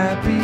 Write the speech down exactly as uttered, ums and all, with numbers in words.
happy.